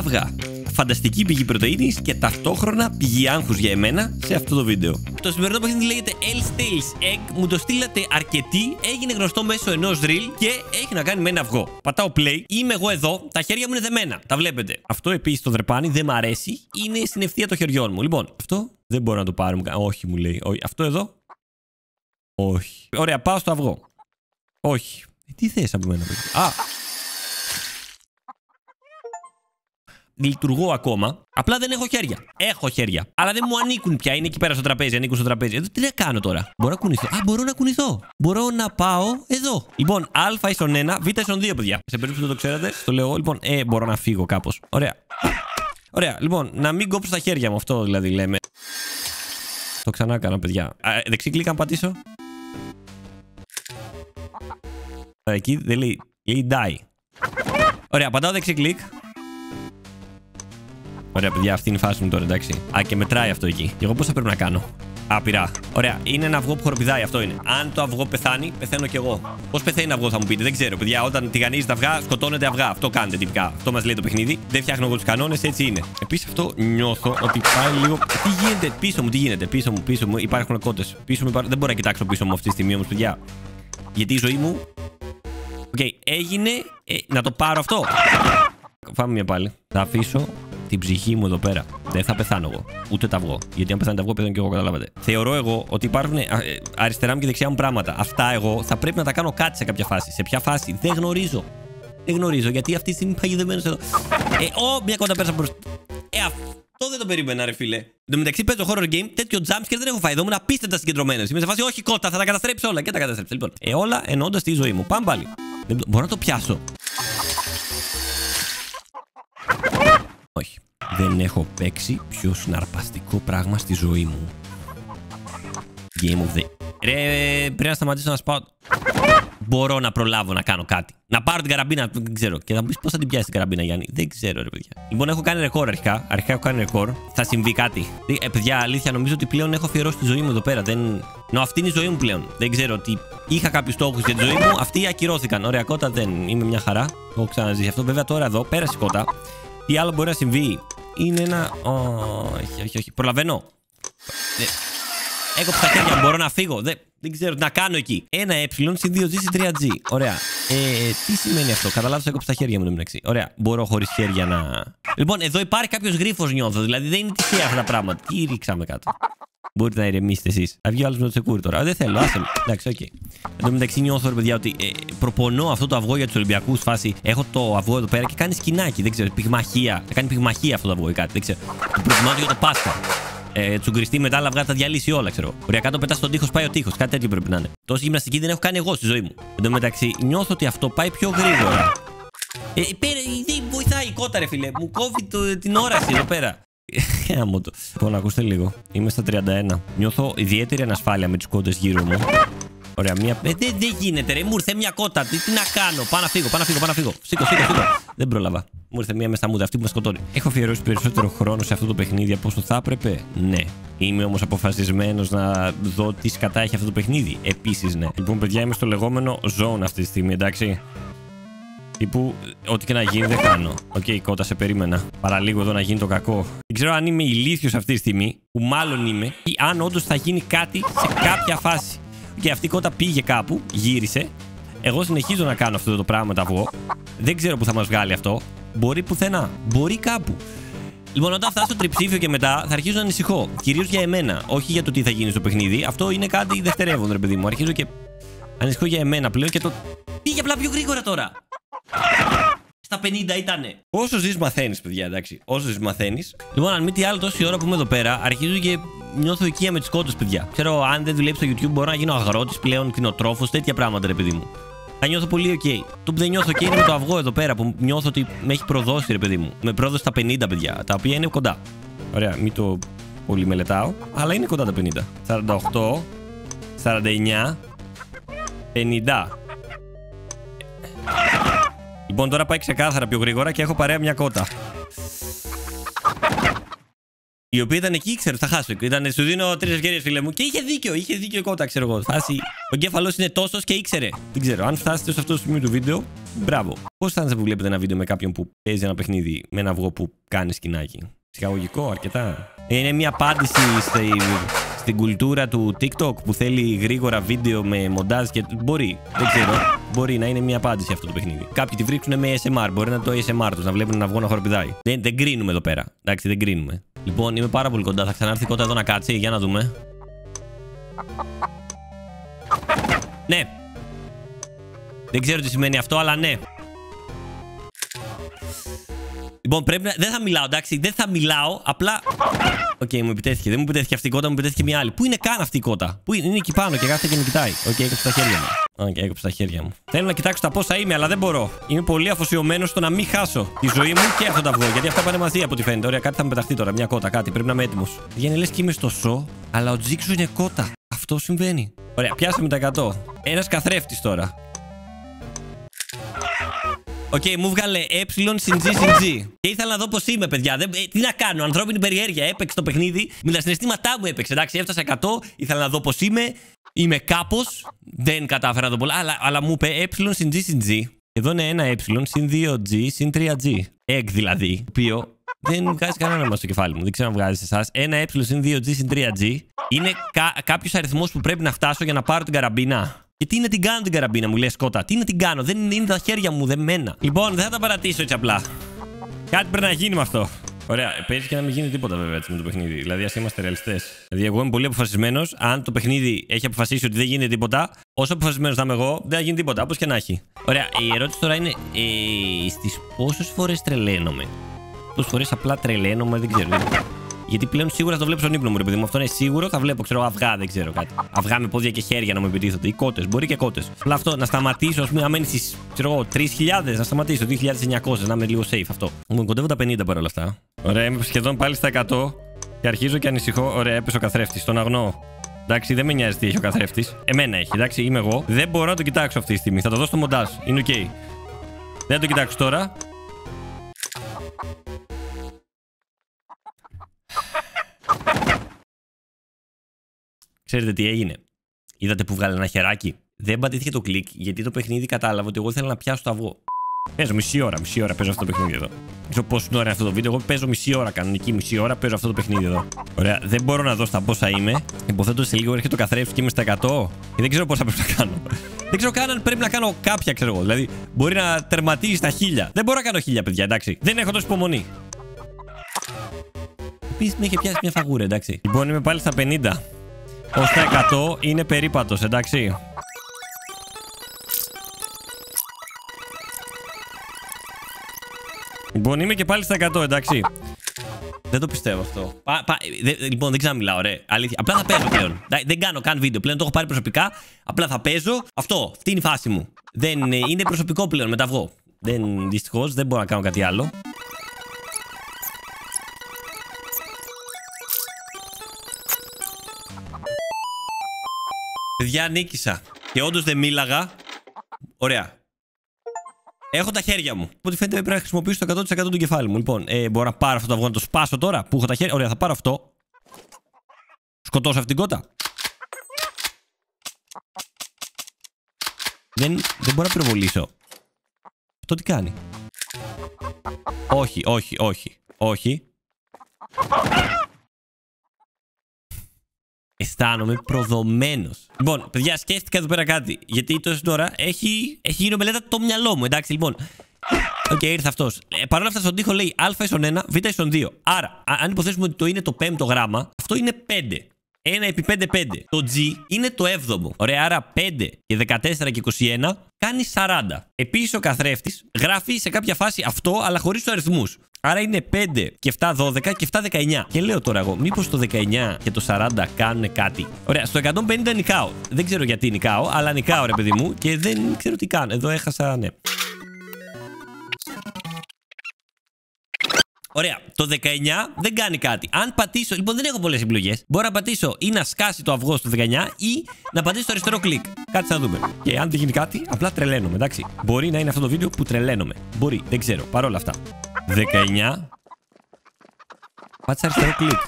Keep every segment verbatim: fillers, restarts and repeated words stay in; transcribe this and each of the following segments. αυγά. Φανταστική πηγή πρωτεΐνης και ταυτόχρονα πηγή άγχους για εμένα σε αυτό το βίντεο. Το σημερινό παιχνίδι λέγεται El Steals Egg. Μου το στείλατε αρκετοί. Έγινε γνωστό μέσω ενός reel και έχει να κάνει με ένα αυγό. Πατάω play. Είμαι εγώ εδώ. Τα χέρια μου είναι δεμένα. Τα βλέπετε. Αυτό επίσης το δρεπάνι δεν μ' αρέσει. Είναι στην ευθεία των χεριών μου. Λοιπόν, αυτό δεν μπορώ να το πάρω. Όχι, μου λέει. Όχι. Αυτό εδώ. Όχι. Ωραία, πάω στο αυγό. Όχι. Τι θες από μένα, παιδί. Α! Λειτουργώ ακόμα. Απλά δεν έχω χέρια. Έχω χέρια. Αλλά δεν μου ανήκουν πια. Είναι εκεί πέρα στο τραπέζι. Ανήκουν στο τραπέζι. Εδώ τι να κάνω τώρα. Μπορώ να κουνηθώ. Α, μπορώ να κουνηθώ. Μπορώ να πάω εδώ. Λοιπόν, α ίσον ένα, β ίσον δύο, παιδιά. Σε περίπτωση που δεν το ξέρατε, το λέω. Λοιπόν, ε, μπορώ να φύγω κάπως. Ωραία. Ωραία. Λοιπόν, να μην κόψω τα χέρια μου. Αυτό δηλαδή λέμε. Το ξανά έκανα, παιδιά. Α, δεξί κλικ αν πατήσω. Εκεί δεν λέει, λέει die. Ωραία, πατάω δεξί κλικ. Ωραία, παιδιά, αυτή είναι η φάση μου τώρα, εντάξει. Α, και μετράει αυτό εκεί. Και εγώ πώς θα πρέπει να κάνω. Άπειρα. Ωραία, είναι ένα αυγό που χοροπηδάει, αυτό είναι. Αν το αυγό πεθάνει, πεθαίνω κι εγώ. Πώς πεθαίνει αυγό, θα μου πείτε, δεν ξέρω, παιδιά. Όταν τηγανίζει τα αυγά, σκοτώνεται αυγά. Αυτό κάνετε τυπικά. Αυτό μας λέει το παιχνίδι. Δεν φτιάχνω εγώ τους κανόνες, έτσι είναι. Επίσης, αυτό νιώθω ότι πάει λίγο. Τι γίνεται πίσω μου, τι γίνεται πίσω μου, πίσω μου. Υπάρχουν κότες. Πίσω μου, υπά... δεν μπορώ να κοιτάξω πίσω μου αυτή τη στιγμή όμως, παιδιά. Γιατί η ζωή μου. Οκ, okay, έγινε. Ε, να το πάρω αυτό. Φάμε μια πάλι. Θα αφήσω την ψυχή μου εδώ πέρα. Δεν θα πεθάνω εγώ. Ούτε τα αυγό. Γιατί αν πεθάνω τα αυγό, πεθαίνω και εγώ, καταλάβατε. Θεωρώ εγώ ότι υπάρχουν αριστερά μου και δεξιά μου πράγματα. Αυτά εγώ θα πρέπει να τα κάνω κάτι σε κάποια φάση. Σε ποια φάση δεν γνωρίζω. Δεν γνωρίζω γιατί αυτή τη στιγμή παγιδευμένος εδώ. Ε, ο, μια κότα πέρασα μπροστά. Ε, αυτό δεν το περίμενα, ρε φίλε. Εν τω μεταξύ παίζω horror game, τέτοιο jumpscare δεν έχω φάει. Εδώ ήμουν απίστευτα συγκεντρωμένο. Είμαι σε φάση, όχι κότα, θα τα καταστρέψω όλα. Και τα καταστρέψω. Λοιπόν, ε, όλα εννοώντας τη ζωή μου. Πάμε πάλι. Δεν μπορώ να το πιάσω. Όχι. Δεν έχω παίξει πιο συναρπαστικό πράγμα στη ζωή μου. Game of the... Ρε, πρέπει να σταματήσω να σπάω... Μπορώ να προλάβω να κάνω κάτι. Να πάρω την καραμπίνα, δεν ξέρω. Και θα μου πεις πώς θα την πιάσεις την καραμπίνα, Γιάννη. Δεν ξέρω, ρε παιδιά. Λοιπόν, έχω κάνει ρεκόρ αρχικά. Αρχικά έχω κάνει ρεκόρ. Θα συμβεί κάτι. Ε, παιδιά, αλήθεια, νομίζω ότι πλέον έχω αφιερώσει τη ζωή μου εδώ πέρα. Δεν... Νο, αυτή είναι η ζωή μου πλέον. Δεν ξέρω ότι είχα κάποιους στόχους για τη ζωή μου. Αυτοί ακυρώθηκαν. Ωραία, κότα δεν. Είμαι μια χαρά. Το έχω ξαναζήσει αυτό. Βέβαια, τώρα εδώ πέρασε η κότα. Τι άλλο μπορεί να συμβεί. Είναι ένα. Όχι, όχι, όχι. Προλαβαίνω. Έκοψα τα χέρια. Μπορώ να φύγω. Δεν, δεν ξέρω τι να κάνω εκεί. Ένα ε συν δύο τζι συν τρία τζι. Ωραία. Ε, τι σημαίνει αυτό. Καταλάβω, έκοψα τα χέρια μου το μεταξύ. Ωραία. Μπορώ χωρίς χέρια να. Λοιπόν, εδώ υπάρχει κάποιος γρίφος, νιώθω. Δηλαδή δεν είναι τυχαία αυτά τα πράγματα. Τι ρίξαμε κάτω. Μπορείτε να ηρεμήσετε εσείς. Θα βγει ο άλλος με το τσεκούρι τώρα. Δεν θέλω, άσε με. Εντάξει, οκ. Εν τω μεταξύ νιώθω, ρε παιδιά, ότι ε, προπονώ αυτό το αυγό για τους Ολυμπιακούς. Φάση έχω το αυγό εδώ πέρα και κάνει σκηνάκι. Δεν ξέρω, πυγμαχία. Θα κάνει πυγμαχία αυτό το αυγό ή κάτι. Δεν ξέρω. Το προτιμάω για το Πάσχα. Ε, τσουγκριστεί μετά, αλλά αυγά τα διαλύσει όλα, ξέρω. Ωραία, κάτω πετά στον τοίχο, πάει ο τοίχο. Κάτι τέτοιο πρέπει να είναι. Τόση γυμναστική δεν έχω κάνει εγώ στη ζωή μου. Εν τω μεταξύ νιώθω ότι αυτό πάει πιο γρήγορα. Ε, πέρα, δεν βοηθάει η κότα, ρε φίλε. Μου κόβει το, την όραση εδώ πέρα. Λοιπόν, ακούστε λίγο. Είμαι στα τριάντα ένα. Νιώθω ιδιαίτερη ανασφάλεια με τις κότες γύρω μου. Ωραία, μία. Ε, δεν δε γίνεται, ρε. Μου ήρθε μια κότα. Τι, τι να κάνω. Πάω να φύγω, πάω να φύγω, πάω να φύγω. Σήκω, σήκω, σήκω. Δεν πρόλαβα. Μου ήρθε μία μέσα μούδα. Αυτή που με σκοτώνει. Έχω αφιερώσει περισσότερο χρόνο σε αυτό το παιχνίδι από όσο θα έπρεπε. Ναι. Είμαι όμως αποφασισμένος να δω τι σκατά έχει αυτό το παιχνίδι. Επίσης, ναι. Λοιπόν, παιδιά, είμαι στο λεγόμενο zone αυτή τη στιγμή, εντάξει. Τύπου, ό,τι και να γίνει δεν κάνω. Οκ, okay, κότα, σε περίμενα. Παραλίγο εδώ να γίνει το κακό. Δεν ξέρω αν είμαι ηλίθιος αυτή τη στιγμή, που μάλλον είμαι, ή αν όντως θα γίνει κάτι σε κάποια φάση. Και okay, αυτή η κότα πήγε κάπου, γύρισε. Εγώ συνεχίζω να κάνω αυτό το πράγμα, τα βγω. Δεν ξέρω που θα μας βγάλει αυτό. Μπορεί πουθενά, μπορεί κάπου. Λοιπόν, όταν φτάσω τριψήφιο και μετά, θα αρχίζω να ανησυχώ. Κυρίως για εμένα, όχι για το τι θα γίνει στο παιχνίδι. Αυτό είναι κάτι δευτερεύον, ρε παιδί μου. Αρχίζω και ανησυχώ για εμένα πλέον και το. Πήγε απλά πιο γρήγορα τώρα. Στα πενήντα ήτανε. Όσο ζεις μαθαίνεις, παιδιά, εντάξει. Όσο ζεις μαθαίνεις. Λοιπόν, αν μη τι άλλο, τόση ώρα που είμαι εδώ πέρα, αρχίζω και νιώθω οικία με τις κότες, παιδιά. Ξέρω, αν δεν δουλέψω στο YouTube, μπορώ να γίνω αγρότης πλέον, κτηνοτρόφος, τέτοια πράγματα, ρε παιδί μου. Θα νιώθω πολύ ok. Το που δεν νιώθω ok είναι με το αυγό εδώ πέρα που νιώθω ότι με έχει προδώσει, ρε παιδί μου. Με πρόδωσε τα πενήντα, παιδιά, τα οποία είναι κοντά. Ωραία, μην το πολύ μελετάω, αλλά είναι κοντά τα πενήντα. σαράντα οκτώ, σαράντα εννιά, πενήντα. Λοιπόν, τώρα πάει ξεκάθαρα πιο γρήγορα και έχω παρέα μια κότα. Η οποία ήταν εκεί, ξέρω, θα χάσω. Ήταν, σου δίνω τρεις ευκαιρίες, φίλε μου. Και είχε δίκιο, είχε δίκιο κότα, ξέρω εγώ. Φτάσει. Ο εγκέφαλός είναι τόσος και ήξερε. Δεν ξέρω, αν φτάσετε σε αυτό το σημείο του βίντεο, μπράβο. Πώς θα που βλέπετε ένα βίντεο με κάποιον που παίζει ένα παιχνίδι με ένα αυγό που κάνει σκηνάκι. Ψυχαγωγικό, αρκετά. Είναι μια απάντηση στη, στην κουλτούρα του TikTok που θέλει γρήγορα βίντεο με μοντάζ και. Μπορεί, δεν ξέρω. Μπορεί να είναι μια απάντηση αυτό το παιχνίδι. Κάποιοι τη βρίξουν με έι ες εμ αρ. Μπορεί να το έι ες εμ αρ του, να βλέπουν ένα αυγό να χοροπηδάει. Δεν, δεν κρίνουμε εδώ πέρα. Εντάξει, δεν κρίνουμε. Λοιπόν, είμαι πάρα πολύ κοντά. Θα ξανάρθει κοντά εδώ να κάτσει. Για να δούμε. Ναι. Δεν ξέρω τι σημαίνει αυτό, αλλά ναι. Λοιπόν, πρέπει να. Δεν θα μιλάω, εντάξει. Δεν θα μιλάω. Απλά. Οκ, okay, μου επιτέθηκε. Δεν μου επιτέθηκε αυτή η κότα, μου επιτέθηκε μια άλλη. Πού είναι καν αυτή η κότα? Πού είναι, είναι εκεί πάνω και κάθεται και με κοιτάει. Οκ, okay, έκοψε τα χέρια μου. Οκ, okay, έκοψε τα χέρια μου. Θέλω να κοιτάξω τα πόσα είμαι, αλλά δεν μπορώ. Είμαι πολύ αφοσιωμένο στο να μην χάσω τη ζωή μου και αυτό το αυγό. Γιατί αυτά πάνε μαζί από ό,τι φαίνεται. Ωραία, κάτι θα με πεταχτεί τώρα. Μια κότα, κάτι. Πρέπει να είμαι έτοιμο. Βγαίνει λε και είμαι στο σο, αλλά ο Τζίξο είναι κότα. Αυτό συμβαίνει. Ωραία, πιάσαμε τα εκατό. Ένα καθρέφτη τώρα. Οκ, okay, μου βγάλε ε συν G συν G. Και ήθελα να δω πως είμαι, παιδιά. Δεν, ε, τι να κάνω, ανθρώπινη περιέργεια. Έπαιξε το παιχνίδι. Με τα συναισθήματά μου έπαιξε. Εντάξει, έφτασα εκατό. Ήθελα να δω πως είμαι. Είμαι κάπως. Δεν κατάφερα να δω πολλά. Αλλά, αλλά μου είπε ε συν G συν G. Εδώ είναι ένα ε συν δύο G συν τρία G. Egg δηλαδή. Το οποίο δεν βγάζει κανένα νόημα στο κεφάλι μου. Δεν ξέρω αν βγάζει εσά. Ένα ε συν δύο G συν τρία G είναι κα, κάποιο αριθμό που πρέπει να φτάσω για να πάρω την καραμπίνα. Και τι να την κάνω την καραμπίνα μου, λες κότα. Τι να την κάνω, δεν είναι τα χέρια μου δεμένα. Λοιπόν, δεν θα τα παρατήσω έτσι απλά. Κάτι πρέπει να γίνει με αυτό. Ωραία, παίζει και να μην γίνει τίποτα βέβαια έτσι με το παιχνίδι. Δηλαδή, ας είμαστε ρεαλιστές. Δηλαδή, εγώ είμαι πολύ αποφασισμένος. Αν το παιχνίδι έχει αποφασίσει ότι δεν γίνεται τίποτα, όσο αποφασισμένος θα είμαι εγώ, δεν θα γίνει τίποτα. Όπως και να έχει. Ωραία, η ερώτηση τώρα είναι ε, στις πόσες φορές τρελαίνομαι. Πόσες φορές απλά τρελαίνομαι, δεν ξέρω. Γιατί πλέον σίγουρα θα το βλέπω στον ύπνο μου, ρε παιδί μου. Αυτό είναι σίγουρο. Θα βλέπω, ξέρω, αυγά, δεν ξέρω κάτι. Αυγά με πόδια και χέρια να μου επιτίθονται. Οι κότες, μπορεί και κότες. Αλλά αυτό να σταματήσω, α πούμε, να μένει στις τρεις χιλιάδες, να σταματήσω δύο χιλιάδες εννιακόσια, να είμαι λίγο safe αυτό. Μου κοντεύω τα πενήντα παρόλα αυτά. Ωραία, είμαι σχεδόν πάλι στα εκατό και αρχίζω και ανησυχώ. Ωραία, έπεσε ο καθρέφτης, τον αγνώ. Εντάξει, δεν με νοιάζει τι έχει ο καθρέφτης. Εμένα έχει, εντάξει, είμαι εγώ. Δεν μπορώ να το κοιτάξω αυτή τη στιγμή. Θα το δω στο μοντάζ. Είναι ok. Δεν το κοιτάξω τώρα. Ξέρετε τι έγινε? Είδατε που βγάλε ένα χεράκι? Δεν πατήθηκε το κλικ γιατί το παιχνίδι κατάλαβε ότι εγώ ήθελα να πιάσω το αυγό. Παίζω μισή ώρα, μισή ώρα παίζω αυτό το παιχνίδι εδώ. Ξέρω πόση ώρα είναι αυτό το βίντεο. Εγώ παίζω μισή ώρα, κανονική μισή ώρα παίζω αυτό το παιχνίδι εδώ. Ωραία, δεν μπορώ να δω στα πόσα είμαι. Υποθέτω σε λίγο έρχεται το καθρέφτη και είμαι στα εκατό. Και δεν ξέρω πόσα πρέπει να κάνω. Δεν ξέρω καν αν πρέπει να κάνω κάποια, ξέρω εγώ. Δηλαδή, μπορεί να τερματίζει στα χίλια. Δεν μπορώ να κάνω χίλια, παιδιά, εντάξει. Δεν έχω τόση υπομονή. Επίσης με είχε πιάσει μια φαγούρα, εντάξει. Λοιπόν, είμαι πάλι στα πενήντα. Ως τα εκατό είναι περίπατος, εντάξει. Λοιπόν, είμαι και πάλι στα εκατό, εντάξει. Δεν το πιστεύω αυτό. Πα, πα, δε, λοιπόν, δεν ξαναμιλάω, ρε. Αλήθεια. Απλά θα παίζω πλέον. Δεν κάνω καν βίντεο. Πλέον το έχω πάρει προσωπικά. Απλά θα παίζω. Αυτό. Αυτή είναι η φάση μου. Δεν, είναι προσωπικό πλέον. Μετά βγω. Δεν, δυστυχώς, δεν μπορώ να κάνω κάτι άλλο. Παιδιά, νίκησα. Και όντως δεν μίλαγα. Ωραία. Έχω τα χέρια μου. Οπότε φαίνεται πρέπει να χρησιμοποιήσω το εκατό τοις εκατό του κεφάλι μου. Λοιπόν, ε, μπορώ να πάρω αυτό το αυγό να το σπάσω τώρα που έχω τα χέρια. Ωραία, θα πάρω αυτό. Σκοτώσω αυτήν την κότα. Δεν, δεν μπορώ να πυροβολήσω. Αυτό τι κάνει? Όχι, όχι, όχι. Όχι. Αισθάνομαι προδομένος. Λοιπόν, παιδιά, σκέφτηκα εδώ πέρα κάτι. Γιατί τόση ώρα έχει, έχει γίνει μελέτα το μυαλό μου. Εντάξει, λοιπόν. Οκ, okay, ήρθε αυτός. Ε, παρ' όλα αυτά, στον τοίχο λέει α ίσον ένα, β ίσον δύο. Άρα, αν υποθέσουμε ότι το είναι το πέμπτο γράμμα, αυτό είναι πέντε. ένα επί πέντε, πέντε. Το G είναι το έβδομο. Ωραία, άρα πέντε και δεκατέσσερα και είκοσι ένα κάνει σαράντα. Επίσης, ο καθρέφτης γράφει σε κάποια φάση αυτό, αλλά χωρίς τους αριθμούς. Άρα είναι πέντε και επτά, δώδεκα και επτά, δεκαεννιά. Και λέω τώρα εγώ, μήπως το δεκαεννιά και το σαράντα κάνουν κάτι? Ωραία, στο εκατόν πενήντα νικάω. Δεν ξέρω γιατί νικάω, αλλά νικάω, ρε παιδί μου, και δεν ξέρω τι κάνω. Εδώ έχασα, ναι. Ωραία, το δεκαεννιά δεν κάνει κάτι. Αν πατήσω, λοιπόν, δεν έχω πολλές επιλογές. Μπορώ να πατήσω ή να σκάσει το αυγό στο δεκαεννιά ή να πατήσω το αριστερό κλικ. Κάτι θα δούμε. Και αν δεν γίνει κάτι, απλά τρελαίνομαι, εντάξει. Μπορεί να είναι αυτό το βίντεο που τρελαίνομαι. Μπορεί, δεν ξέρω, παρόλα αυτά. δεκαεννιά. Πάτσα αριστερό κλικ.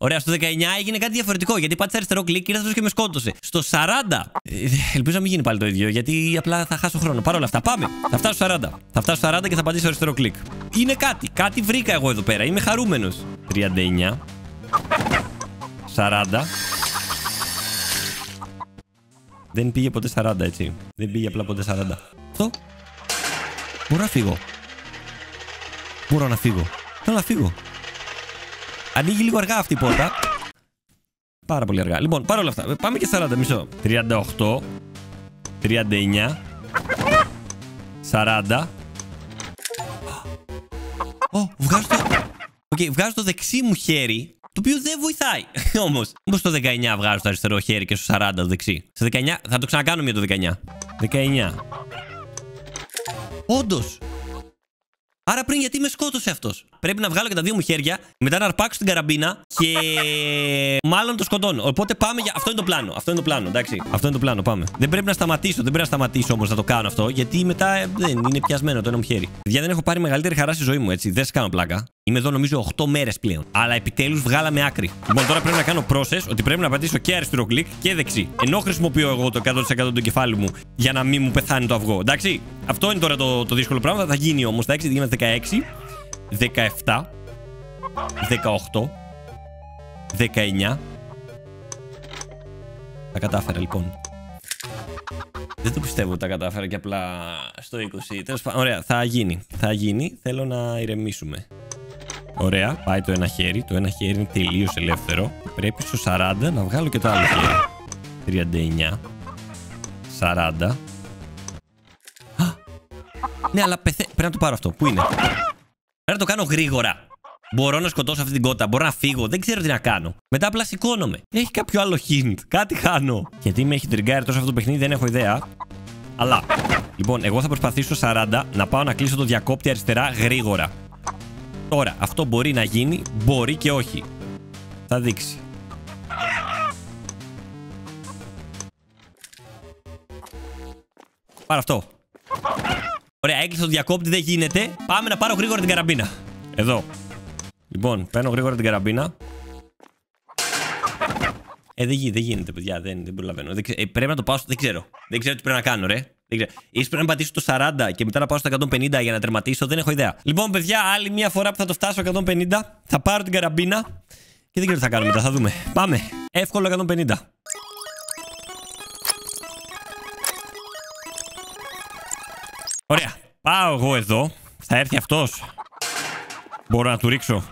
Ωραία, στο δεκαεννιά έγινε κάτι διαφορετικό. Γιατί πάτησα αριστερό κλικ, ήρθε και με σκότωσε. Στο σαράντα. Ε, ελπίζω να μην γίνει πάλι το ίδιο, γιατί απλά θα χάσω χρόνο. Παρ' όλα αυτά, πάμε. Θα φτάσω σαράντα. Θα φτάσω σαράντα και θα πατήσω αριστερό κλικ. Είναι κάτι. Κάτι βρήκα εγώ εδώ πέρα. Είμαι χαρούμενος. τριάντα εννιά. σαράντα. Δεν πήγε ποτέ σαράντα, έτσι. Δεν πήγε απλά ποτέ σαράντα. Αυτό. Μπορώ να φύγω. Μπορώ να φύγω. Θέλω να φύγω. Ανοίγει λίγο αργά αυτή η πόρτα. Πάρα πολύ αργά. Λοιπόν, παρ' όλα αυτά, πάμε και σαράντα, μισό. τριάντα οκτώ. τριάντα εννιά. σαράντα. Ω, βγάζω το... Okay, βγάζω το δεξί μου χέρι, το οποίο δεν βοηθάει. Όμως, όμως στο δεκαεννιά βγάζω το αριστερό χέρι και στο σαράντα το δεξί. Στο δεκαεννιά, θα το ξανακάνω μία το δεκαεννιά. δεκαεννιά. Όντως. Άρα πριν γιατί με σκότωσε αυτός. Πρέπει να βγάλω και τα δύο μου χέρια, μετά να αρπάξω την καραμπίνα και μάλλον το σκοτώνω. Οπότε πάμε για... Αυτό είναι το πλάνο, αυτό είναι το πλάνο, εντάξει. Αυτό είναι το πλάνο, πάμε. Δεν πρέπει να σταματήσω, δεν πρέπει να σταματήσω όμως να το κάνω αυτό, γιατί μετά ε, δεν είναι πιασμένο το ένα μου χέρι. Παιδιά, δεν έχω πάρει μεγαλύτερη χαρά στη ζωή μου, έτσι. Δεν σας κάνω πλάκα. Είμαι εδώ νομίζω οκτώ μέρες πλέον. Αλλά επιτέλους βγάλαμε άκρη. Λοιπόν, τώρα πρέπει να κάνω process ότι πρέπει να πατήσω και αριστερό κλικ και δεξί. Ενώ χρησιμοποιώ εγώ το εκατό τοις εκατό του κεφάλι μου για να μην μου πεθάνει το αυγό. Εντάξει. Αυτό είναι τώρα το, το δύσκολο πράγμα. Θα γίνει όμως. Εντάξει, είμαστε δεκαέξι, δεκαεπτά, δεκαοκτώ, δεκαεννιά. Τα κατάφερα λοιπόν. Δεν το πιστεύω ότι τα κατάφερα και απλά στο είκοσι. Τέλος πάντων, ωραία, θα γίνει. Θα γίνει. Θέλω να ηρεμήσουμε. Ωραία, πάει το ένα χέρι. Το ένα χέρι είναι τελείως ελεύθερο. Πρέπει στο σαράντα να βγάλω και το άλλο χέρι. τριάντα εννιά, σαράντα. Α, ναι, αλλά πεθέ... πρέπει να το πάρω αυτό. Πού είναι? Πρέπει να το κάνω γρήγορα. Μπορώ να σκοτώσω αυτή την κότα. Μπορώ να φύγω. Δεν ξέρω τι να κάνω. Μετά απλά σηκώνομαι. Έχει κάποιο άλλο hint. Κάτι χάνω. Γιατί με έχει τριγκάρει τόσο αυτό το παιχνίδι, δεν έχω ιδέα. Αλλά. Λοιπόν, εγώ θα προσπαθήσω σαράντα να πάω να κλείσω το διακόπτη αριστερά γρήγορα. Τώρα, αυτό μπορεί να γίνει, μπορεί και όχι. Θα δείξει. Πάρω αυτό. Ωραία, έκλεισε το διακόπτη, δεν γίνεται. Πάμε να πάρω γρήγορα την καραμπίνα. Εδώ. Λοιπόν, παίρνω γρήγορα την καραμπίνα. Ε, δεν γίνεται, δεν γίνεται, παιδιά, δεν, δεν προλαβαίνω. Δεν, ε, πρέπει να το πάω, στο... δεν ξέρω. Δεν ξέρω τι πρέπει να κάνω, ρε. Ίσως πρέπει να πατήσω το σαράντα και μετά να πάω στο εκατόν πενήντα για να τερματίσω. Δεν έχω ιδέα. Λοιπόν, παιδιά, άλλη μια φορά που θα το φτάσω εκατόν πενήντα, θα πάρω την καραμπίνα και δεν ξέρω τι θα κάνω μετά. Θα δούμε. Πάμε. Εύκολο εκατόν πενήντα. Ωραία. Πάω εγώ εδώ. Θα έρθει αυτός. Μπορώ να του ρίξω.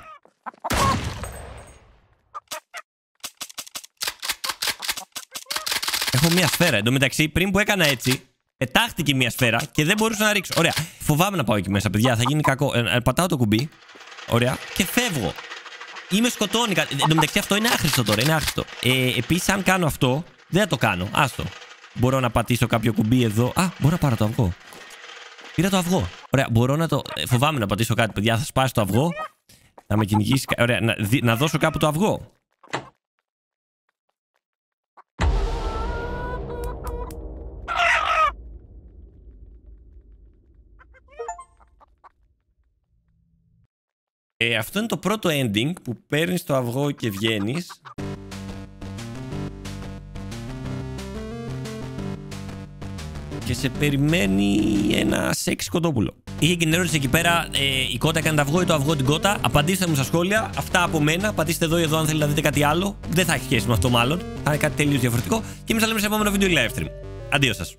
Έχω μια σφαίρα. Εν τω μεταξύ, πριν που έκανα έτσι. Πετάχτηκε μια σφαίρα και δεν μπορούσα να ρίξω. Ωραία. Φοβάμαι να πάω εκεί μέσα, παιδιά. Θα γίνει κακό. Ε, πατάω το κουμπί. Ωραία. Και φεύγω. Ή με σκοτώνει κάτι. Εν τω μεταξύ, αυτό είναι άχρηστο τώρα. Είναι άχρηστο. Ε, επίσης, αν κάνω αυτό, δεν θα το κάνω. Άστο. Μπορώ να πατήσω κάποιο κουμπί εδώ. Α, μπορώ να πάρω το αυγό. Πήρα το αυγό. Ωραία. Μπορώ να το. Ε, φοβάμαι να πατήσω κάτι, παιδιά. Θα σπάσει το αυγό. Να με κυνηγήσει. Ωραία. Να, δι... να δώσω κάπου το αυγό. Ε, αυτό είναι το πρώτο ending που παίρνεις το αυγό και βγαίνεις. Και σε περιμένει ένα σεξ κοτόπουλο. Είχε και την ερώτηση εκεί πέρα, ε, η κότα έκανε το αυγό ή το αυγό την κότα. Απαντήστε μου στα σχόλια. Αυτά από μένα. Πατήστε εδώ ή εδώ αν θέλετε να δείτε κάτι άλλο. Δεν θα έχει σχέση με αυτό μάλλον. Θα είναι κάτι τελείως διαφορετικό. Και εμείς θα λέμε σε επόμενο βίντεο live stream. Αντίο σας.